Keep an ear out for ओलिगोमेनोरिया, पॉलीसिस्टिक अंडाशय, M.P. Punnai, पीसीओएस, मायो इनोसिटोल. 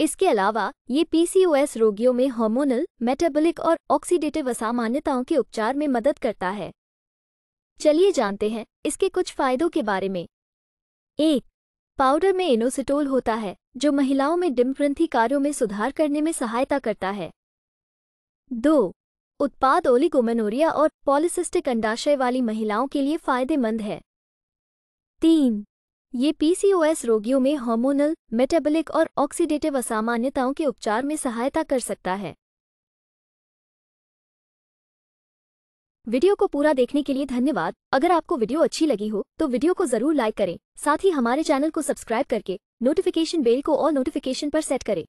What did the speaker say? इसके अलावा ये पीसीओएस रोगियों में हार्मोनल, मेटाबॉलिक और ऑक्सीडेटिव असामान्यताओं के उपचार में मदद करता है। चलिए जानते हैं इसके कुछ फायदों के बारे में। 1. पाउडर में इनोसिटोल होता है जो महिलाओं में डिम्बग्रंथि कार्यों में सुधार करने में सहायता करता है। 2. उत्पाद ओलिगोमेनोरिया और पॉलीसिस्टिक अंडाशय वाली महिलाओं के लिए फायदेमंद है। 3. ये पीसीओएस रोगियों में हार्मोनल, मेटाबॉलिक और ऑक्सीडेटिव असामान्यताओं के उपचार में सहायता कर सकता है। वीडियो को पूरा देखने के लिए धन्यवाद। अगर आपको वीडियो अच्छी लगी हो तो वीडियो को जरूर लाइक करें। साथ ही हमारे चैनल को सब्सक्राइब करके नोटिफिकेशन बेल को ऑल नोटिफिकेशन पर सेट करें।